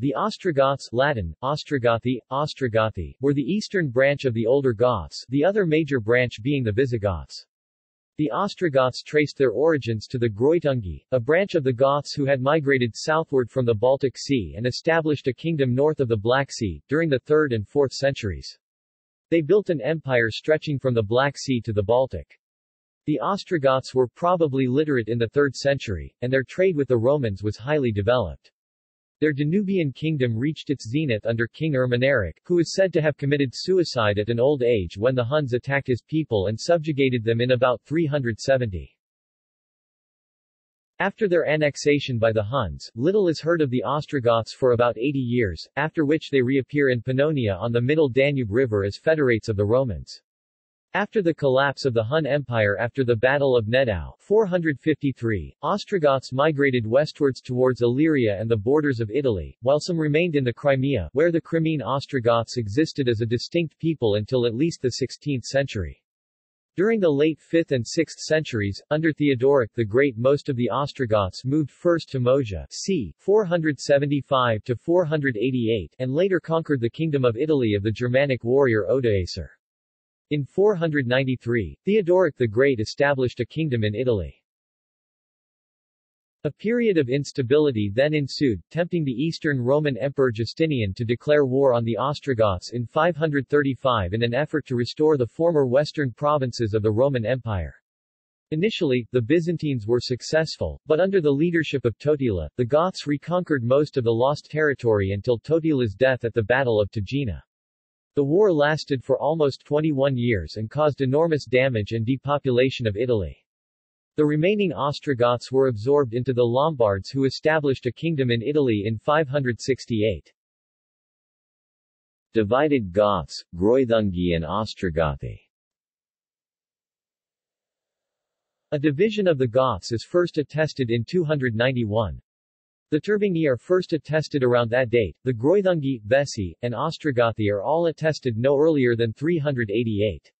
The Ostrogoths (Latin, Ostrogothi, Ostrogothi) were the eastern branch of the older Goths, the other major branch being the Visigoths. The Ostrogoths traced their origins to the Greutungi, a branch of the Goths who had migrated southward from the Baltic Sea and established a kingdom north of the Black Sea, during the 3rd and 4th centuries. They built an empire stretching from the Black Sea to the Baltic. The Ostrogoths were probably literate in the 3rd century, and their trade with the Romans was highly developed. Their Danubian kingdom reached its zenith under King Ermanaric, who is said to have committed suicide at an old age when the Huns attacked his people and subjugated them in about 370. After their annexation by the Huns, little is heard of the Ostrogoths for about 80 years, after which they reappear in Pannonia on the middle Danube River as federates of the Romans. After the collapse of the Hun Empire after the Battle of Nedao, 453, Ostrogoths migrated westwards towards Illyria and the borders of Italy, while some remained in the Crimea, where the Crimean Ostrogoths existed as a distinct people until at least the 16th century. During the late 5th and 6th centuries, under Theodoric the Great, most of the Ostrogoths moved first to Moesia, c. 475-488, and later conquered the Kingdom of Italy of the Germanic warrior Odoacer. In 493, Theodoric the Great established a kingdom in Italy. A period of instability then ensued, tempting the Eastern Roman Emperor Justinian to declare war on the Ostrogoths in 535 in an effort to restore the former western provinces of the Roman Empire. Initially, the Byzantines were successful, but under the leadership of Totila, the Goths reconquered most of the lost territory until Totila's death at the Battle of Tegina. The war lasted for almost 21 years and caused enormous damage and depopulation of Italy. The remaining Ostrogoths were absorbed into the Lombards, who established a kingdom in Italy in 568. Divided Goths, Greutungi and Ostrogothi. A division of the Goths is first attested in 291. The Turbingi are first attested around that date, the Greutungi, Vesi, and Ostrogothi are all attested no earlier than 388.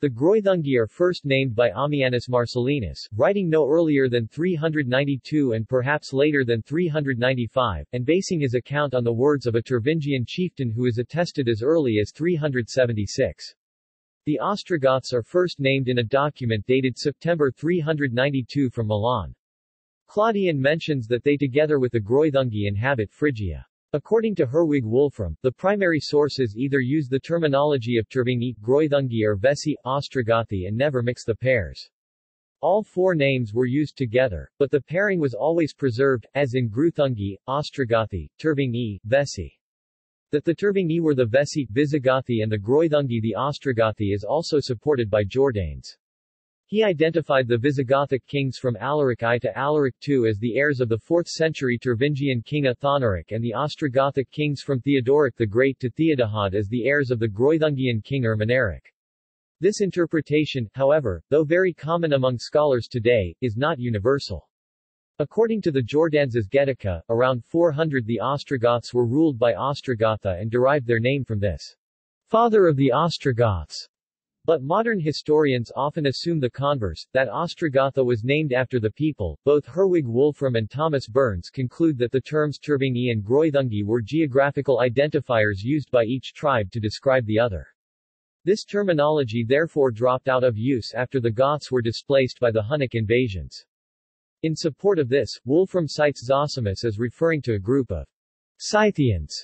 The Greutungi are first named by Ammianus Marcellinus, writing no earlier than 392 and perhaps later than 395, and basing his account on the words of a Turvingian chieftain who is attested as early as 376. The Ostrogoths are first named in a document dated September 392 from Milan. Claudian mentions that they together with the Greutungi inhabit Phrygia. According to Herwig Wolfram, the primary sources either use the terminology of Turbingi, Greutungi or Vesi, Ostrogothi and never mix the pairs. All four names were used together, but the pairing was always preserved, as in Greutungi, Ostrogothi, Turbingi, Vesi. That the Turbingi were the Vesi, Visigothi and the Greutungi the Ostrogothi is also supported by Jordanes. He identified the Visigothic kings from Alaric I to Alaric II as the heirs of the 4th-century Turvingian king Athanaric and the Ostrogothic kings from Theodoric the Great to Theodahad as the heirs of the Greutungian king Ermanaric. This interpretation, however, though very common among scholars today, is not universal. According to the Jordanes's Getica, around 400 the Ostrogoths were ruled by Ostrogotha and derived their name from this, father of the Ostrogoths. But modern historians often assume the converse, that Ostrogotha was named after the people. Both Herwig Wolfram and Thomas Burns conclude that the terms Turbingi and Greutungi were geographical identifiers used by each tribe to describe the other. This terminology therefore dropped out of use after the Goths were displaced by the Hunnic invasions. In support of this, Wolfram cites Zosimus as referring to a group of Scythians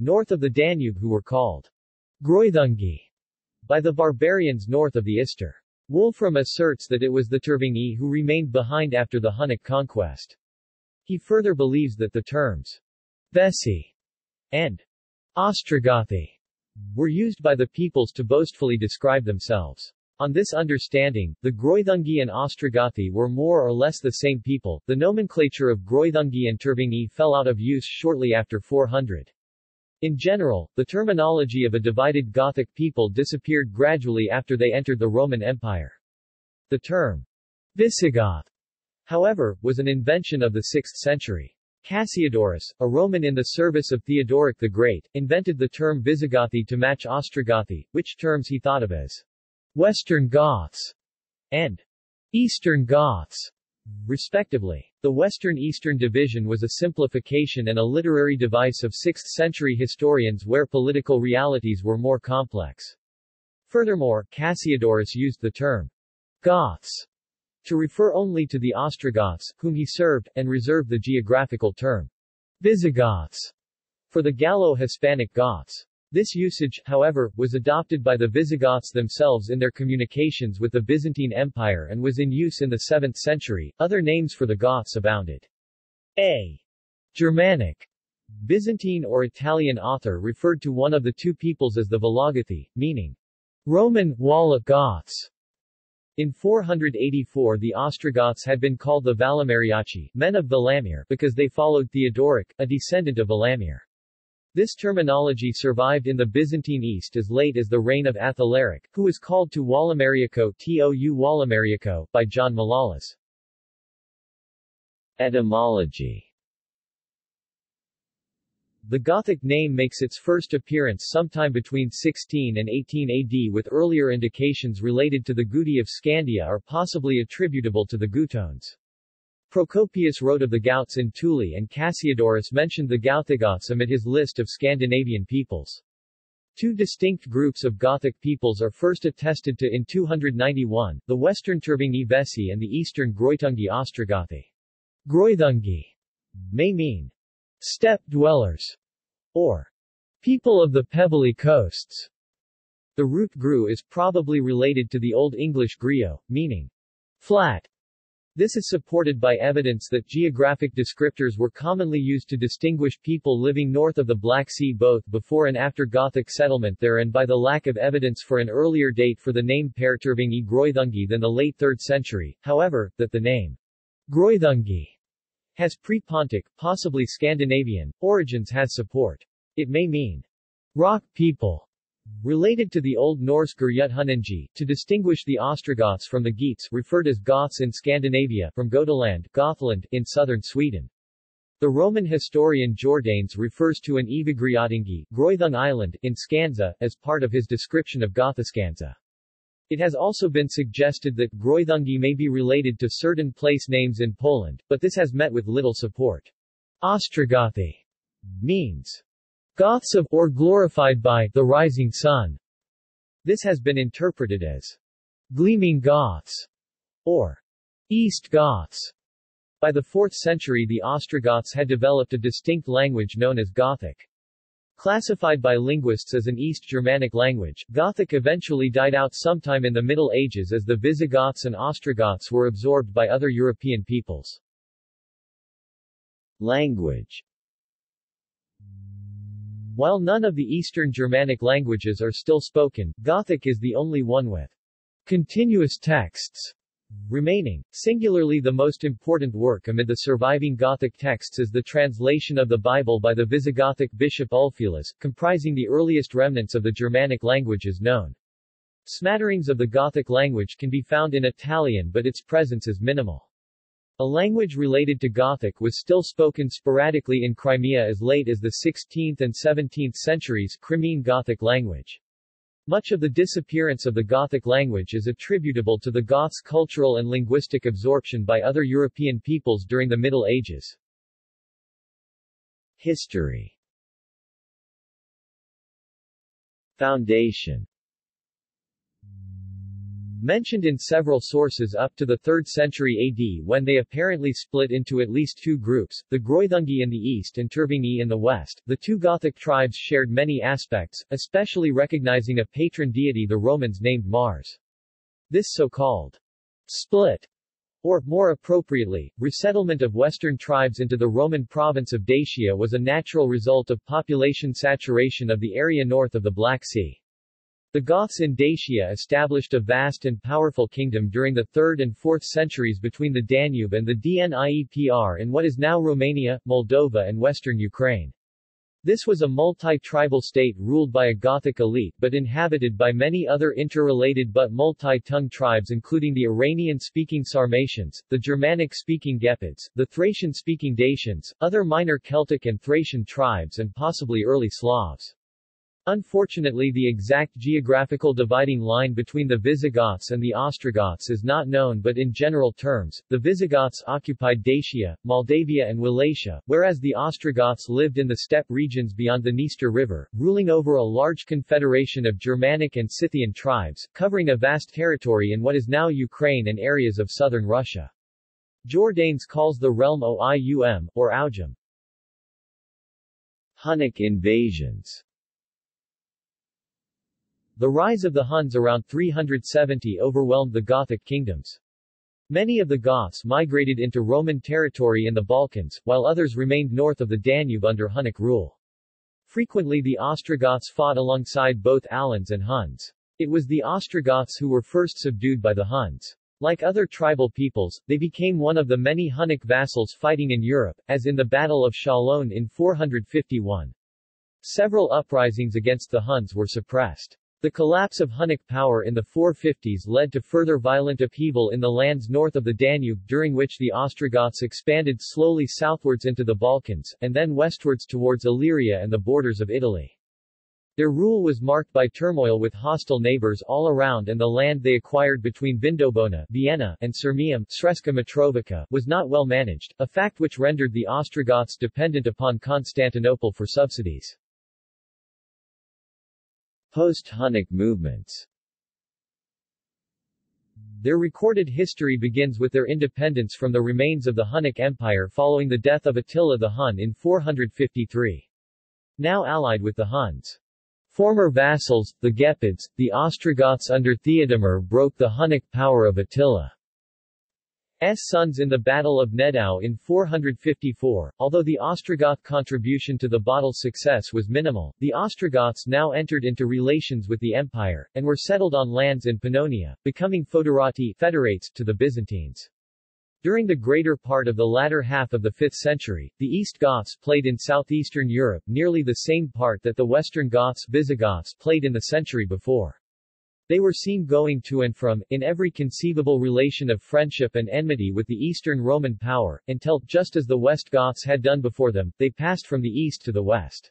north of the Danube who were called Greutungi by the barbarians north of the Ister. Wolfram asserts that it was the Turbingi who remained behind after the Hunnic conquest. He further believes that the terms Vesi and Ostrogothi were used by the peoples to boastfully describe themselves. On this understanding, the Greutungi and Ostrogothi were more or less the same people. The nomenclature of Greutungi and Turbingi fell out of use shortly after 400. In general, the terminology of a divided Gothic people disappeared gradually after they entered the Roman Empire. The term Visigoth, however, was an invention of the 6th century. Cassiodorus, a Roman in the service of Theodoric the Great, invented the term Visigothi to match Ostrogothi, which terms he thought of as Western Goths and Eastern Goths. respectively. The Western Eastern Division was a simplification and a literary device of 6th-century historians where political realities were more complex. Furthermore, Cassiodorus used the term Goths to refer only to the Ostrogoths, whom he served, and reserved the geographical term Visigoths for the Gallo-Hispanic Goths. This usage, however, was adopted by the Visigoths themselves in their communications with the Byzantine Empire and was in use in the 7th century. Other names for the Goths abounded. A Germanic Byzantine or Italian author referred to one of the two peoples as the Valagothi, meaning Roman Wall of Goths. In 484 the Ostrogoths had been called the Valamariaci, men of Valamir, because they followed Theodoric, a descendant of Valamir. This terminology survived in the Byzantine East as late as the reign of Athalaric, who was called to Walamariaco (TOU Walamariaco) by John Malalas. Etymology. The Gothic name makes its first appearance sometime between 16 and 18 AD, with earlier indications related to the Guti of Scandia are possibly attributable to the Gutones. Procopius wrote of the Gauts in Tuli and Cassiodorus mentioned the Gouthigoths amid his list of Scandinavian peoples. Two distinct groups of Gothic peoples are first attested to in 291, the Western Tervingi Vesi and the Eastern Groitungi Ostrogothi. Groitungi may mean steppe-dwellers or people of the pebbly coasts. The root gru is probably related to the Old English griot, meaning flat. This is supported by evidence that geographic descriptors were commonly used to distinguish people living north of the Black Sea both before and after Gothic settlement there, and by the lack of evidence for an earlier date for the name Perturvingi Groitungi than the late 3rd century, however, that the name Groitungi has pre-Pontic, possibly Scandinavian, origins has support. It may mean rock people, related to the Old Norse Gryuthunengi, to distinguish the Ostrogoths from the Geats, referred as Goths in Scandinavia, from Gotaland, Gothland, in southern Sweden. The Roman historian Jordanes refers to an Evagriatingi, Groithung Island, in Skansa, as part of his description of Gothaskansa. It has also been suggested that Groitungi may be related to certain place names in Poland, but this has met with little support. Ostrogothi means Goths of, or glorified by, the rising sun. This has been interpreted as Gleaming Goths, or East Goths. By the 4th century the Ostrogoths had developed a distinct language known as Gothic. Classified by linguists as an East Germanic language, Gothic eventually died out sometime in the Middle Ages as the Visigoths and Ostrogoths were absorbed by other European peoples. Language. While none of the Eastern Germanic languages are still spoken, Gothic is the only one with continuous texts remaining. Singularly, the most important work amid the surviving Gothic texts is the translation of the Bible by the Visigothic bishop Ulfilas, comprising the earliest remnants of the Germanic languages known. Smatterings of the Gothic language can be found in Italian, but its presence is minimal. A language related to Gothic was still spoken sporadically in Crimea as late as the 16th and 17th centuries, Crimean Gothic language. Much of the disappearance of the Gothic language is attributable to the Goths' cultural and linguistic absorption by other European peoples during the Middle Ages. History. Foundation. Mentioned in several sources up to the 3rd century AD, when they apparently split into at least two groups, the Groitungi in the east and Tervingi in the west. The two Gothic tribes shared many aspects, especially recognizing a patron deity the Romans named Mars. This so-called split, or, more appropriately, resettlement of Western tribes into the Roman province of Dacia was a natural result of population saturation of the area north of the Black Sea. The Goths in Dacia established a vast and powerful kingdom during the 3rd and 4th centuries between the Danube and the Dnieper in what is now Romania, Moldova and western Ukraine. This was a multi-tribal state ruled by a Gothic elite but inhabited by many other interrelated but multi-tongue tribes, including the Iranian-speaking Sarmatians, the Germanic-speaking Gepids, the Thracian-speaking Dacians, other minor Celtic and Thracian tribes and possibly early Slavs. Unfortunately, the exact geographical dividing line between the Visigoths and the Ostrogoths is not known, but in general terms, the Visigoths occupied Dacia, Moldavia and Wallachia, whereas the Ostrogoths lived in the steppe regions beyond the Dniester River, ruling over a large confederation of Germanic and Scythian tribes, covering a vast territory in what is now Ukraine and areas of southern Russia. Jordanes calls the realm Oium, or Aujum. Hunnic invasions. The rise of the Huns around 370 overwhelmed the Gothic kingdoms. Many of the Goths migrated into Roman territory in the Balkans, while others remained north of the Danube under Hunnic rule. Frequently the Ostrogoths fought alongside both Alans and Huns. It was the Ostrogoths who were first subdued by the Huns. Like other tribal peoples, they became one of the many Hunnic vassals fighting in Europe, as in the Battle of Chalon in 451. Several uprisings against the Huns were suppressed. The collapse of Hunnic power in the 450s led to further violent upheaval in the lands north of the Danube, during which the Ostrogoths expanded slowly southwards into the Balkans, and then westwards towards Illyria and the borders of Italy. Their rule was marked by turmoil with hostile neighbors all around, and the land they acquired between Vindobona (Vienna) and Sirmium (Sreska Mitrovica) was not well managed, a fact which rendered the Ostrogoths dependent upon Constantinople for subsidies. Post-Hunnic movements. Their recorded history begins with their independence from the remains of the Hunnic Empire following the death of Attila the Hun in 453. Now allied with the Huns' former vassals, the Gepids, the Ostrogoths under Theodomir broke the Hunnic power of Attila. S. sons in the Battle of Nedao in 454. Although the Ostrogoth contribution to the battle's success was minimal, the Ostrogoths now entered into relations with the empire, and were settled on lands in Pannonia, becoming foederati federates to the Byzantines. During the greater part of the latter half of the 5th century, the East Goths played in southeastern Europe nearly the same part that the Western Goths Visigoths played in the century before. They were seen going to and from, in every conceivable relation of friendship and enmity with the Eastern Roman power, until, just as the West Goths had done before them, they passed from the east to the west.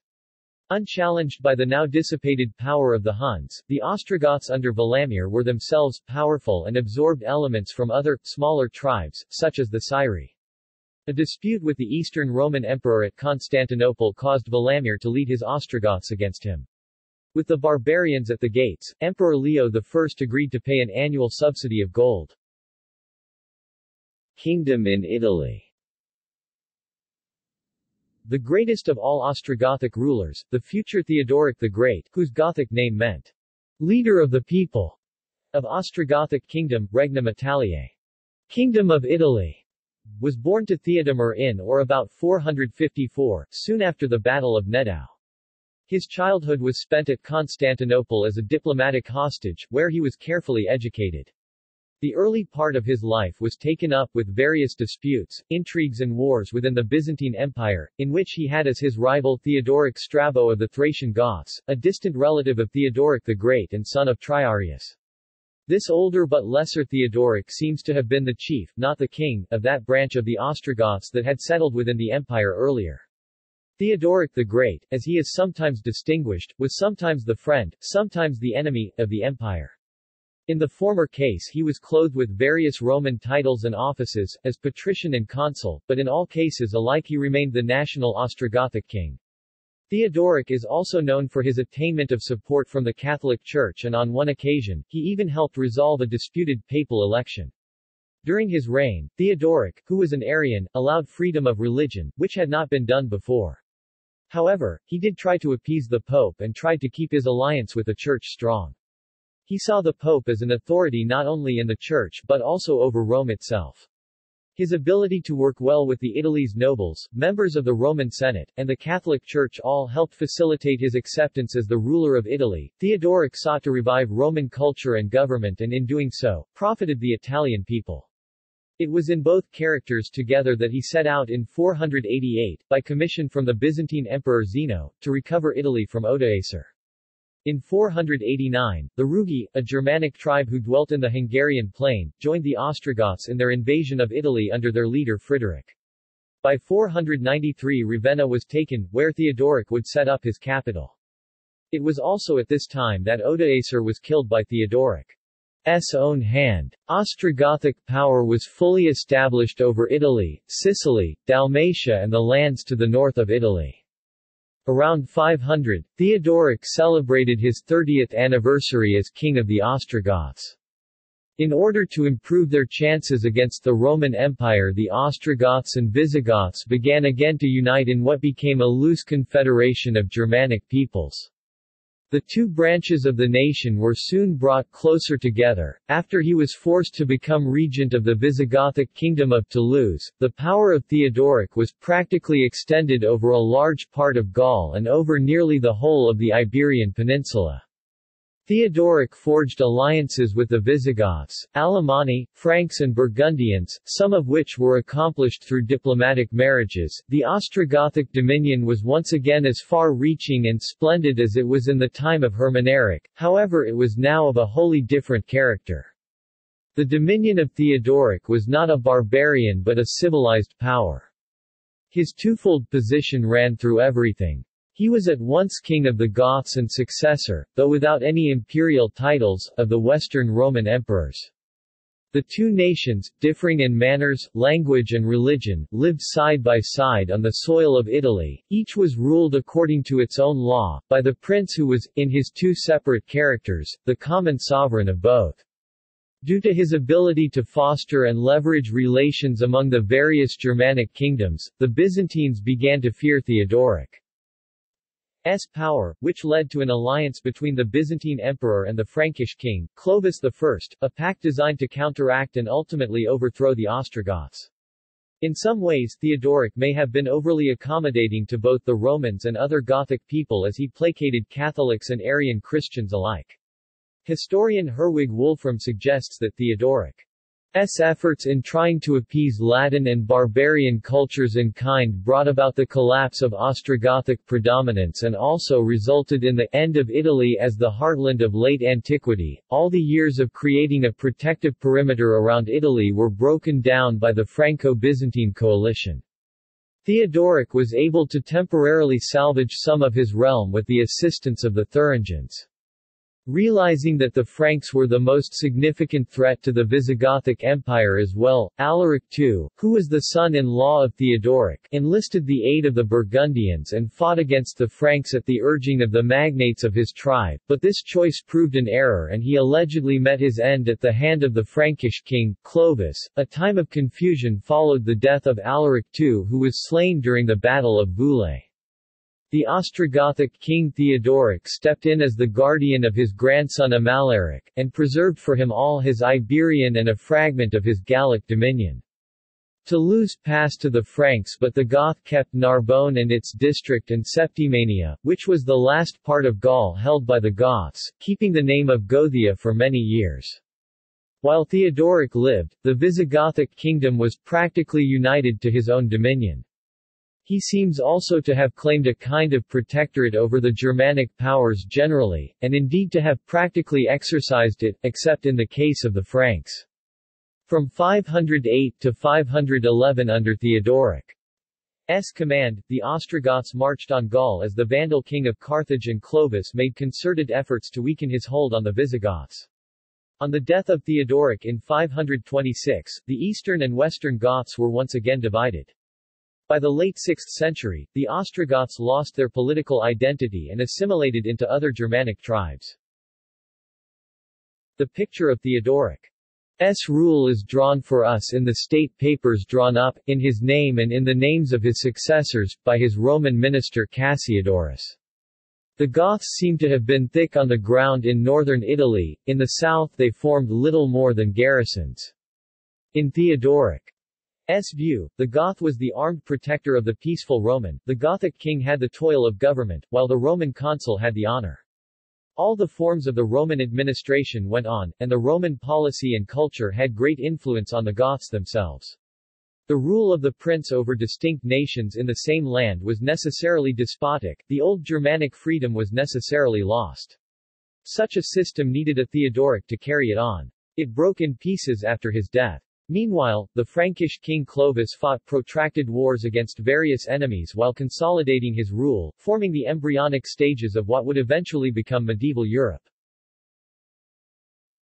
Unchallenged by the now dissipated power of the Huns, the Ostrogoths under Valamir were themselves powerful and absorbed elements from other, smaller tribes, such as the Syri. A dispute with the Eastern Roman emperor at Constantinople caused Valamir to lead his Ostrogoths against him. With the barbarians at the gates, Emperor Leo I agreed to pay an annual subsidy of gold. Kingdom in Italy. The greatest of all Ostrogothic rulers, the future Theodoric the Great, whose Gothic name meant leader of the people, of Ostrogothic kingdom, Regnum Italiae, Kingdom of Italy, was born to Theodomir in or about 454, soon after the Battle of Nedao. His childhood was spent at Constantinople as a diplomatic hostage, where he was carefully educated. The early part of his life was taken up with various disputes, intrigues and wars within the Byzantine Empire, in which he had as his rival Theodoric Strabo of the Thracian Goths, a distant relative of Theodoric the Great and son of Triarius. This older but lesser Theodoric seems to have been the chief, not the king, of that branch of the Ostrogoths that had settled within the empire earlier. Theodoric the Great, as he is sometimes distinguished, was sometimes the friend, sometimes the enemy, of the empire. In the former case he was clothed with various Roman titles and offices, as patrician and consul, but in all cases alike he remained the national Ostrogothic king. Theodoric is also known for his attainment of support from the Catholic Church, and on one occasion, he even helped resolve a disputed papal election. During his reign, Theodoric, who was an Arian, allowed freedom of religion, which had not been done before. However, he did try to appease the Pope and tried to keep his alliance with the Church strong. He saw the Pope as an authority not only in the Church but also over Rome itself. His ability to work well with the Italy's nobles, members of the Roman Senate, and the Catholic Church all helped facilitate his acceptance as the ruler of Italy. Theodoric sought to revive Roman culture and government, and in doing so, profited the Italian people. It was in both characters together that he set out in 488, by commission from the Byzantine Emperor Zeno, to recover Italy from Odoacer. In 489, the Rugi, a Germanic tribe who dwelt in the Hungarian plain, joined the Ostrogoths in their invasion of Italy under their leader Frederick. By 493 Ravenna was taken, where Theodoric would set up his capital. It was also at this time that Odoacer was killed by Theodoric's own hand. Ostrogothic power was fully established over Italy, Sicily, Dalmatia and the lands to the north of Italy. Around 500, Theodoric celebrated his 30th anniversary as king of the Ostrogoths. In order to improve their chances against the Roman Empire, the Ostrogoths and Visigoths began again to unite in what became a loose confederation of Germanic peoples. The two branches of the nation were soon brought closer together. After he was forced to become regent of the Visigothic kingdom of Toulouse, the power of Theodoric was practically extended over a large part of Gaul and over nearly the whole of the Iberian Peninsula. Theodoric forged alliances with the Visigoths, Alemanni, Franks and Burgundians, some of which were accomplished through diplomatic marriages. The Ostrogothic dominion was once again as far-reaching and splendid as it was in the time of Hermaneric, however it was now of a wholly different character. The dominion of Theodoric was not a barbarian but a civilized power. His twofold position ran through everything. He was at once king of the Goths and successor, though without any imperial titles, of the Western Roman emperors. The two nations, differing in manners, language and religion, lived side by side on the soil of Italy. Each was ruled according to its own law, by the prince who was, in his two separate characters, the common sovereign of both. Due to his ability to foster and leverage relations among the various Germanic kingdoms, the Byzantines began to fear Theodoric's power, which led to an alliance between the Byzantine emperor and the Frankish king, Clovis I, a pact designed to counteract and ultimately overthrow the Ostrogoths. In some ways Theodoric may have been overly accommodating to both the Romans and other Gothic people as he placated Catholics and Arian Christians alike. Historian Herwig Wolfram suggests that Theodoric's efforts in trying to appease Latin and barbarian cultures in kind brought about the collapse of Ostrogothic predominance and also resulted in the end of Italy as the heartland of late antiquity. All the years of creating a protective perimeter around Italy were broken down by the Franco-Byzantine coalition. Theodoric was able to temporarily salvage some of his realm with the assistance of the Thuringians. Realizing that the Franks were the most significant threat to the Visigothic Empire as well, Alaric II, who was the son-in-law of Theodoric, enlisted the aid of the Burgundians and fought against the Franks at the urging of the magnates of his tribe, but this choice proved an error and he allegedly met his end at the hand of the Frankish king, Clovis. A time of confusion followed the death of Alaric II, who was slain during the Battle of Boulay. The Ostrogothic king Theodoric stepped in as the guardian of his grandson Amalaric, and preserved for him all his Iberian and a fragment of his Gallic dominion. Toulouse passed to the Franks, but the Goth kept Narbonne and its district and Septimania, which was the last part of Gaul held by the Goths, keeping the name of Gothia for many years. While Theodoric lived, the Visigothic kingdom was practically united to his own dominion. He seems also to have claimed a kind of protectorate over the Germanic powers generally, and indeed to have practically exercised it, except in the case of the Franks. From 508 to 511 under Theodoric's command, the Ostrogoths marched on Gaul as the Vandal king of Carthage and Clovis made concerted efforts to weaken his hold on the Visigoths. On the death of Theodoric in 526, the eastern and western Goths were once again divided. By the late 6th century, the Ostrogoths lost their political identity and assimilated into other Germanic tribes. The picture of Theodoric's rule is drawn for us in the state papers drawn up, in his name and in the names of his successors, by his Roman minister Cassiodorus. The Goths seem to have been thick on the ground in northern Italy; in the south they formed little more than garrisons. In Theodoric's view, the Goth was the armed protector of the peaceful Roman, the Gothic king had the toil of government, while the Roman consul had the honor. All the forms of the Roman administration went on, and the Roman policy and culture had great influence on the Goths themselves. The rule of the prince over distinct nations in the same land was necessarily despotic, the old Germanic freedom was necessarily lost. Such a system needed a Theodoric to carry it on. It broke in pieces after his death. Meanwhile, the Frankish king Clovis fought protracted wars against various enemies while consolidating his rule, forming the embryonic stages of what would eventually become medieval Europe.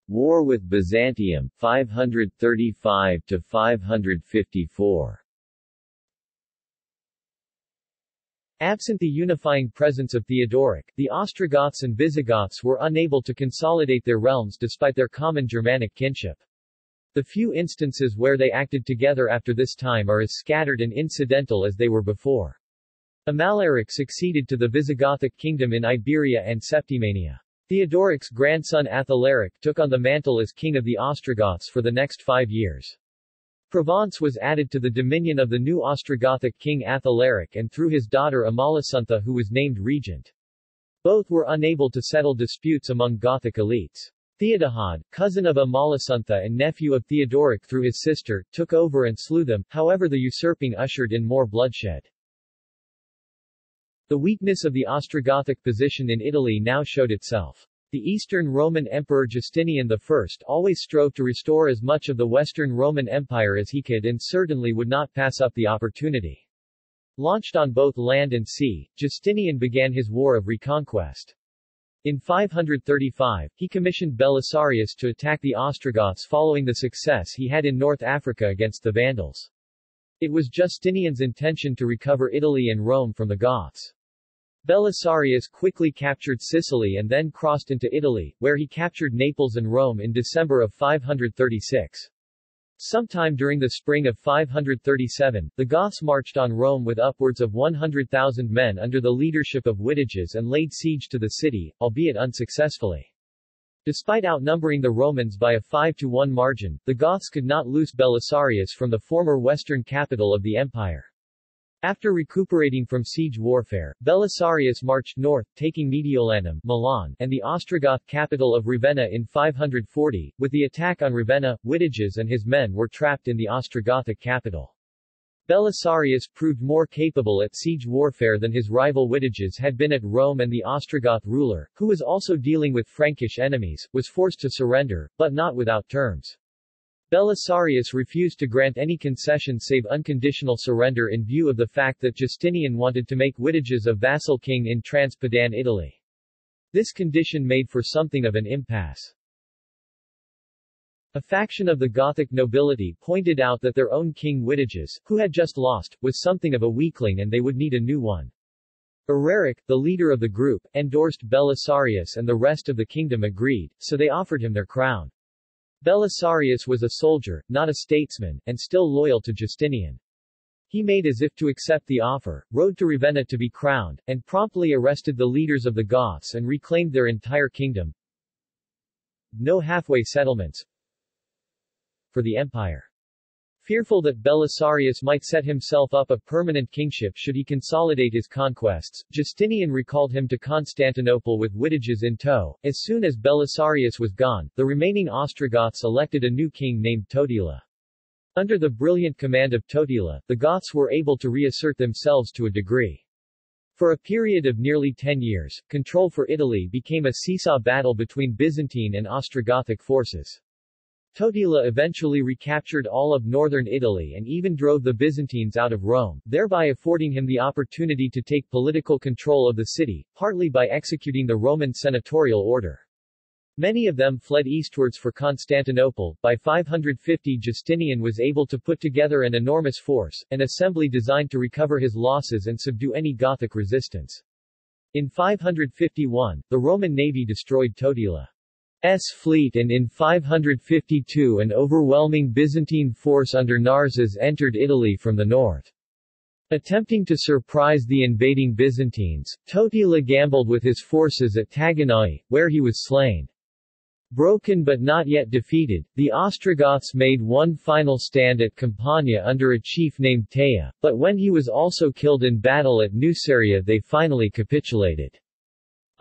War with Byzantium, 535–554. Absent the unifying presence of Theodoric, the Ostrogoths and Visigoths were unable to consolidate their realms despite their common Germanic kinship. The few instances where they acted together after this time are as scattered and incidental as they were before. Amalaric succeeded to the Visigothic kingdom in Iberia and Septimania. Theodoric's grandson Athalaric took on the mantle as king of the Ostrogoths for the next 5 years. Provence was added to the dominion of the new Ostrogothic king Athalaric and through his daughter Amalasontha, who was named regent. Both were unable to settle disputes among Gothic elites. Theodahad, cousin of Amalasontha and nephew of Theodoric through his sister, took over and slew them, however the usurping ushered in more bloodshed. The weakness of the Ostrogothic position in Italy now showed itself. The Eastern Roman Emperor Justinian I always strove to restore as much of the Western Roman Empire as he could and certainly would not pass up the opportunity. Launched on both land and sea, Justinian began his war of reconquest. In 535, he commissioned Belisarius to attack the Ostrogoths following the success he had in North Africa against the Vandals. It was Justinian's intention to recover Italy and Rome from the Goths. Belisarius quickly captured Sicily and then crossed into Italy, where he captured Naples and Rome in December of 536. Sometime during the spring of 537, the Goths marched on Rome with upwards of 100,000 men under the leadership of Witiges and laid siege to the city, albeit unsuccessfully. Despite outnumbering the Romans by a 5-to-1 margin, the Goths could not loose Belisarius from the former western capital of the empire. After recuperating from siege warfare, Belisarius marched north, taking Mediolanum, Milan, and the Ostrogoth capital of Ravenna in 540. With the attack on Ravenna, Witiges and his men were trapped in the Ostrogothic capital. Belisarius proved more capable at siege warfare than his rival Witiges had been at Rome, and the Ostrogoth ruler, who was also dealing with Frankish enemies, was forced to surrender, but not without terms. Belisarius refused to grant any concession save unconditional surrender in view of the fact that Justinian wanted to make Witiges a vassal king in Transpadan, Italy. This condition made for something of an impasse. A faction of the Gothic nobility pointed out that their own king Witiges, who had just lost, was something of a weakling and they would need a new one. Eraric, the leader of the group, endorsed Belisarius and the rest of the kingdom agreed, so they offered him their crown. Belisarius was a soldier, not a statesman, and still loyal to Justinian. He made as if to accept the offer, rode to Ravenna to be crowned, and promptly arrested the leaders of the Goths and reclaimed their entire kingdom. No halfway settlements for the empire. Fearful that Belisarius might set himself up a permanent kingship should he consolidate his conquests, Justinian recalled him to Constantinople with Witiges in tow. As soon as Belisarius was gone, the remaining Ostrogoths elected a new king named Totila. Under the brilliant command of Totila, the Goths were able to reassert themselves to a degree. For a period of nearly 10 years, control for Italy became a seesaw battle between Byzantine and Ostrogothic forces. Totila eventually recaptured all of northern Italy and even drove the Byzantines out of Rome, thereby affording him the opportunity to take political control of the city, partly by executing the Roman senatorial order. Many of them fled eastwards for Constantinople. By 550, Justinian was able to put together an enormous force, an assembly designed to recover his losses and subdue any Gothic resistance. In 551, the Roman navy destroyed Totila's fleet, and in 552 an overwhelming Byzantine force under Narses entered Italy from the north. Attempting to surprise the invading Byzantines, Totila gambled with his forces at Taganai, where he was slain. Broken but not yet defeated, the Ostrogoths made one final stand at Campania under a chief named Teia, but when he was also killed in battle at Nuceria they finally capitulated.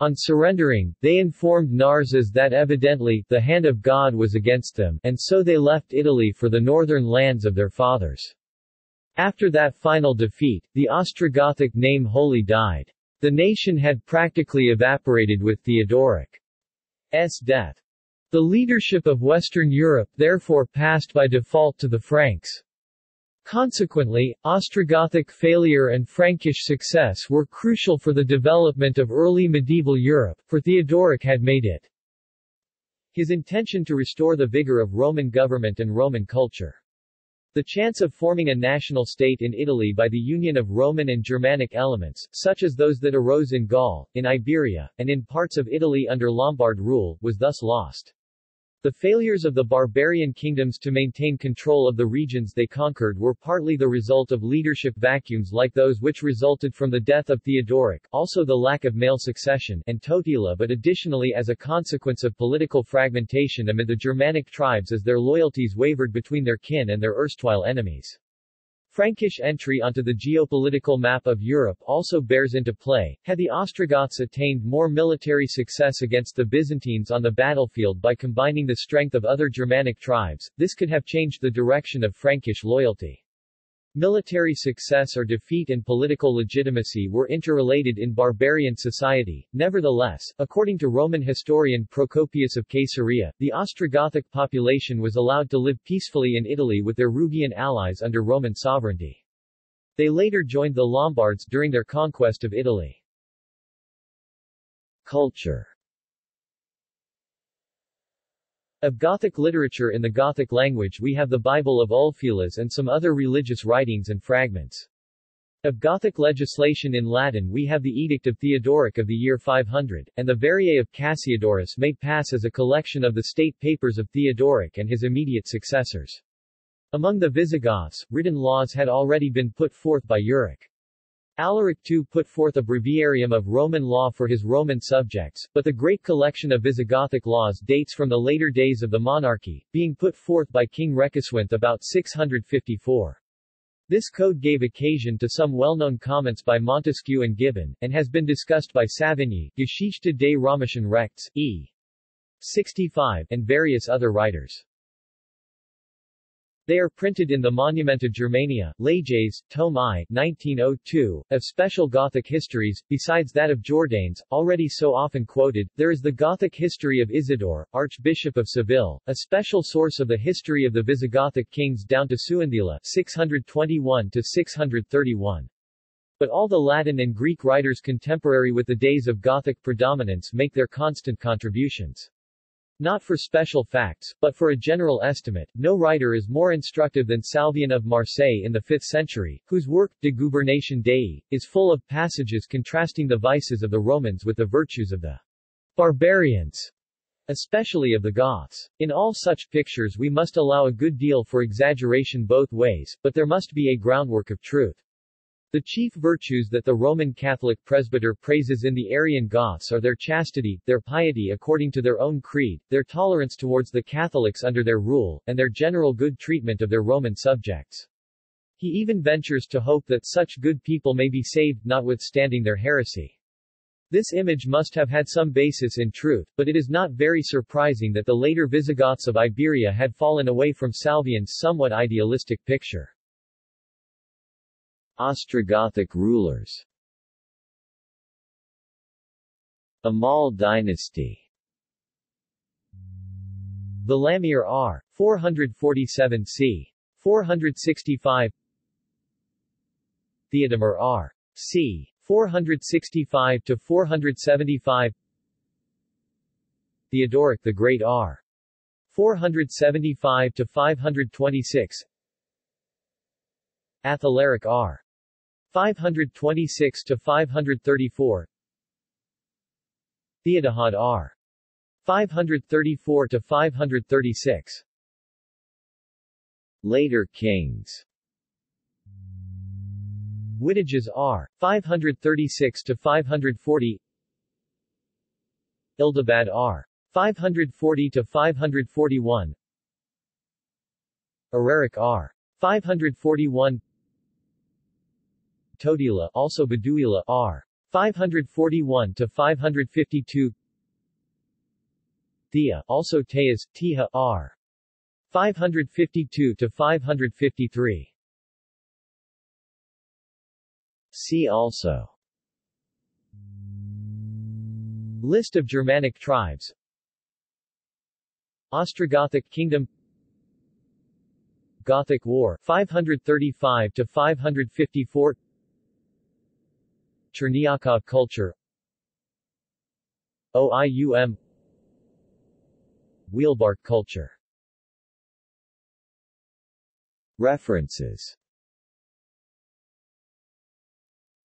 On surrendering, they informed Narses that evidently, the hand of God was against them, and so they left Italy for the northern lands of their fathers. After that final defeat, the Ostrogothic name wholly died. The nation had practically evaporated with Theodoric's death. The leadership of Western Europe therefore passed by default to the Franks. Consequently, Ostrogothic failure and Frankish success were crucial for the development of early medieval Europe, for Theodoric had made it his intention to restore the vigor of Roman government and Roman culture. The chance of forming a national state in Italy by the union of Roman and Germanic elements, such as those that arose in Gaul, in Iberia, and in parts of Italy under Lombard rule, was thus lost. The failures of the barbarian kingdoms to maintain control of the regions they conquered were partly the result of leadership vacuums like those which resulted from the death of Theodoric, also the lack of male succession, and Totila, but additionally as a consequence of political fragmentation amid the Germanic tribes as their loyalties wavered between their kin and their erstwhile enemies. Frankish entry onto the geopolitical map of Europe also bears into play. Had the Ostrogoths attained more military success against the Byzantines on the battlefield by combining the strength of other Germanic tribes, this could have changed the direction of Frankish loyalty. Military success or defeat and political legitimacy were interrelated in barbarian society. Nevertheless, according to Roman historian Procopius of Caesarea, the Ostrogothic population was allowed to live peacefully in Italy with their Rugian allies under Roman sovereignty. They later joined the Lombards during their conquest of Italy. Culture of Gothic literature. In the Gothic language we have the Bible of Ulfilas and some other religious writings and fragments. Of Gothic legislation in Latin we have the Edict of Theodoric of the year 500, and the Variae of Cassiodorus may pass as a collection of the state papers of Theodoric and his immediate successors. Among the Visigoths, written laws had already been put forth by Euric. Alaric II put forth a breviarium of Roman law for his Roman subjects, but the great collection of Visigothic laws dates from the later days of the monarchy, being put forth by King Recaiswinth about 654. This code gave occasion to some well-known comments by Montesquieu and Gibbon, and has been discussed by Savigny, Geschichte des Römischen Rechts, e. 65, and various other writers. They are printed in the Monumenta Germania, Leges, Tome I, 1902, of special Gothic histories. Besides that of Jordanes, already so often quoted, there is the Gothic history of Isidore, Archbishop of Seville, a special source of the history of the Visigothic kings down to Suinthala, 621-631. But all the Latin and Greek writers contemporary with the days of Gothic predominance make their constant contributions. Not for special facts, but for a general estimate, no writer is more instructive than Salvian of Marseille in the 5th century, whose work, De Gubernation Dei, is full of passages contrasting the vices of the Romans with the virtues of the barbarians, especially of the Goths. In all such pictures we must allow a good deal for exaggeration both ways, but there must be a groundwork of truth. The chief virtues that the Roman Catholic presbyter praises in the Arian Goths are their chastity, their piety according to their own creed, their tolerance towards the Catholics under their rule, and their general good treatment of their Roman subjects. He even ventures to hope that such good people may be saved notwithstanding their heresy. This image must have had some basis in truth, but it is not very surprising that the later Visigoths of Iberia had fallen away from Salvian's somewhat idealistic picture. Ostrogothic rulers. Amal dynasty. The Lamir R. 447 c. 465. Theodomir R. c. 465-475. Theodoric the Great R. 475-526. Athalaric R. 526-534. Theodahad R. 534-536. Later kings. Witiges R. 536-540. Ildibad R. 540-541. Eraric R. 541. Totila, also Beduila, R. 541-552. Thea, also Teas, Tiha, R. 552-553. See also: List of Germanic tribes, Ostrogothic Kingdom, Gothic War 535 to 554, Cherniakov culture, OIUM, Wheelbark culture. References.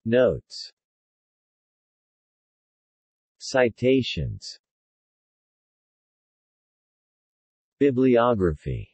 Notes. Citations. Bibliography.